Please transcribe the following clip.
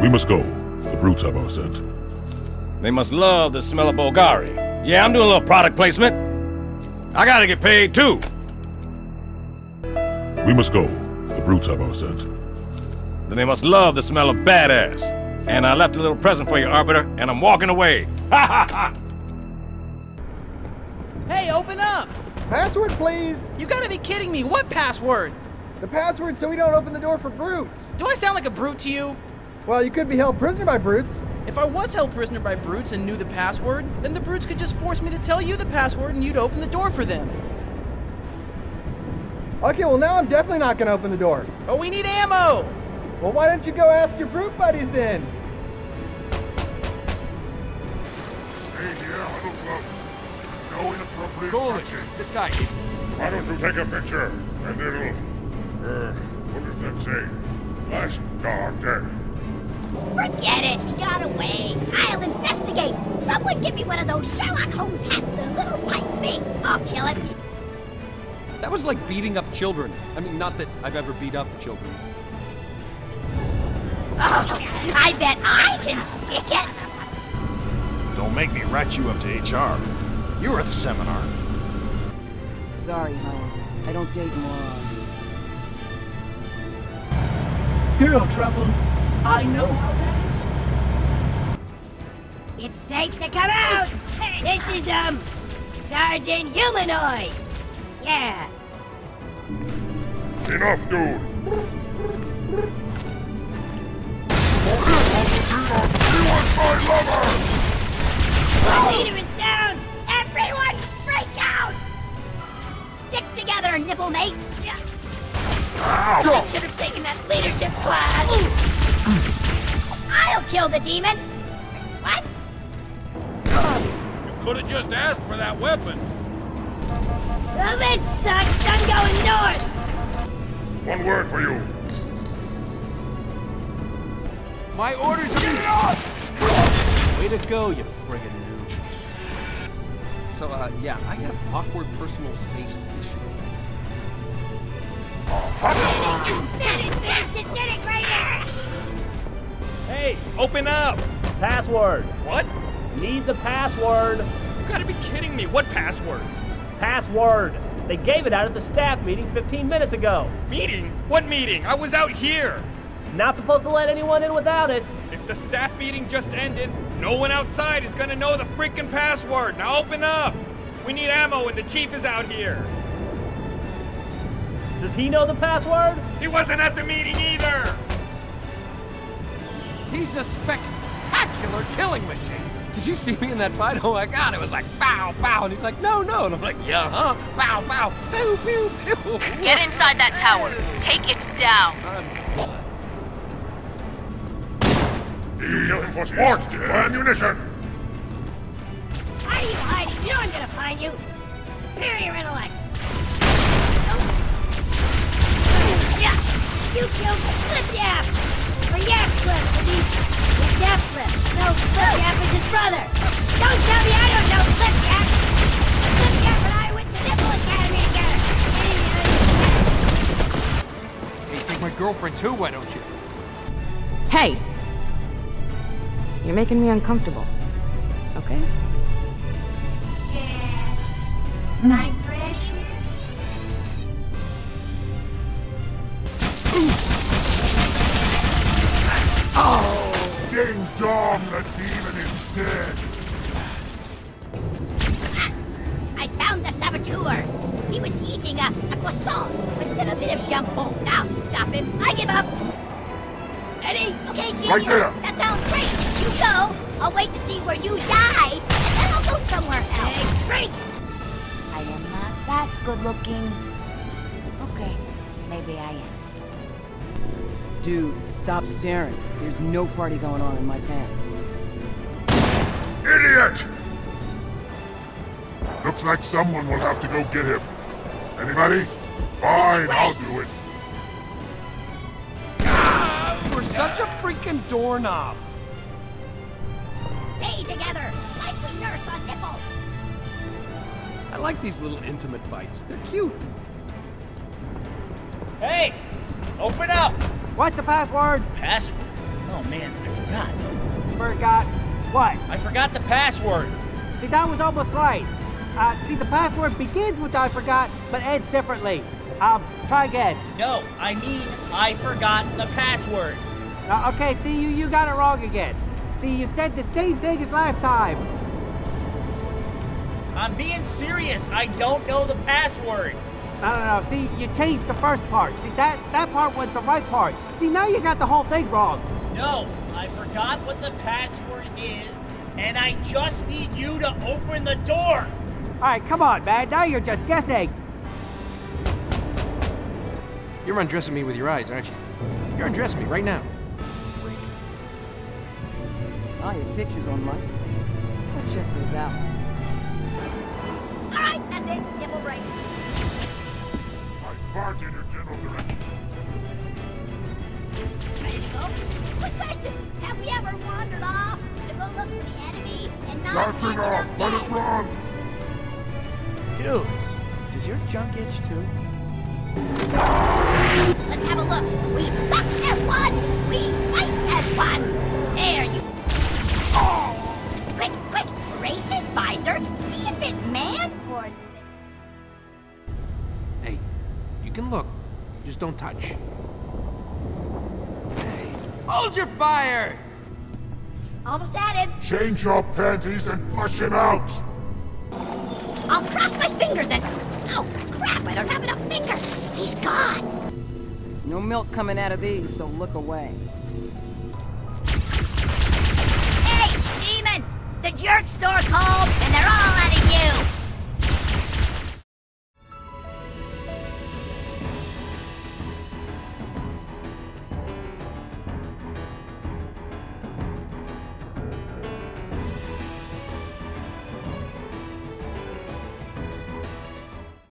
We must go. The brutes have our scent. They must love the smell of Bulgari. Yeah, I'm doing a little product placement. I gotta get paid, too. We must go. The brutes have our scent. Then they must love the smell of badass. And I left a little present for you, Arbiter, and I'm walking away. Ha ha ha! Hey, open up! Password, please! You gotta be kidding me! What password? The password so we don't open the door for brutes! Do I sound like a brute to you? Well, you could be held prisoner by brutes. If I was held prisoner by brutes and knew the password, then the brutes could just force me to tell you the password and you'd open the door for them. Okay, well now I'm definitely not gonna open the door. But we need ammo! Well, why don't you go ask your brute buddies then? Stay here, little close. No inappropriate touching. Sit tight. Why don't you take a picture? And it'll... what does that say? Last dog dead. Forget it! He got away! I'll investigate! Someone give me one of those Sherlock Holmes hats and a little pipe thing! I'll kill it! That was like beating up children. I mean, not that I've ever beat up children. Oh, I bet I can stick it! Don't make me rat you up to HR. You were at the seminar. Sorry, Holmes. I don't date morons. Girl trouble. I know how that is. It's safe to come out! This is, Sergeant Humanoid! Yeah. Enough, dude! The leader is down! Everyone freak out! Stick together, nibble mates! I should have taken that leadership class! I'll kill the demon! What? You could have just asked for that weapon! Well, this sucks! I'm going north! One word for you! My orders are... Get it off! Way to go, you friggin' noob. So, yeah, I have awkward personal space issues. Hey, open up! Password. What? Need the password. You gotta be kidding me. What password? Password. They gave it out at the staff meeting 15 minutes ago. Meeting? What meeting? I was out here. Not supposed to let anyone in without it. If the staff meeting just ended, no one outside is gonna know the freaking password. Now open up! We need ammo and the chief is out here. Does he know the password? He wasn't at the meeting either! He's a spectacular killing machine. Did you see me in that fight? Oh my god, it was like bow, bow, and he's like, no, no, and I'm like, yeah, huh? Bow, bow, pew, pew, pew. Get inside that tower. Take it down. Did you kill him for sport? For ammunition! Why are you hiding? You know I'm gonna find you! Superior intellect! Oh. Yeah! You killed Flipyap! Or Yapflip! I mean, Yapflip! No, Flipyap is his brother! Don't tell me I don't know Flipyap! Flipyap and I went to Dibble Academy together! Hey, take my girlfriend too, why don't you? Hey! You're making me uncomfortable. Okay? Yes, my precious. Oh! Ding dong, the demon is dead! I found the saboteur! He was eating a croissant instead of a bit of shampoo. I'll stop him. I give up! Ready? Okay, genius! Right there. That sounds great! You go, I'll wait to see where you die, and then I'll go somewhere else. Hey, freak! I am not that good-looking. Okay, maybe I am. Dude, stop staring. There's no party going on in my pants. Idiot! Looks like someone will have to go get him. Anybody? Fine, I'll do it. Such a freaking doorknob! Stay together, like we nurse on nipple! I like these little intimate fights. They're cute. Hey! Open up! What's the password? Password? Oh man, I forgot. Forgot what? I forgot the password. See, that was almost right. See, the password begins with I forgot, but ends differently. Try again. No, I mean I forgot the password. Okay, see, you got it wrong again. See, you said the same thing as last time. I'm being serious. I don't know the password. No. See, you changed the first part. See, that part was the right part. See, now you got the whole thing wrong. No, I forgot what the password is, and I just need you to open the door. All right, come on, man. Now you're just guessing. You're undressing me with your eyes, aren't you? You're undressing me right now. Freak. I have pictures on MySpace. Go check those out. All right, that's it. Yeah, we're right. I farted in your general direction. Ready to go? Quick question. Have we ever wandered off to go look for the enemy and not take off? Let it run! Dude, does your junk itch too? Let's have a look. We suck as one. We fight as one. There you. Oh. Quick! Raise his visor. See if it man or. Hey, you can look. Just don't touch. Hey, hold your fire. Almost at him. Change your panties and flush him out. I'll cross my fingers and. Oh crap! I don't have enough fingers. He's gone! No milk coming out of these, so look away.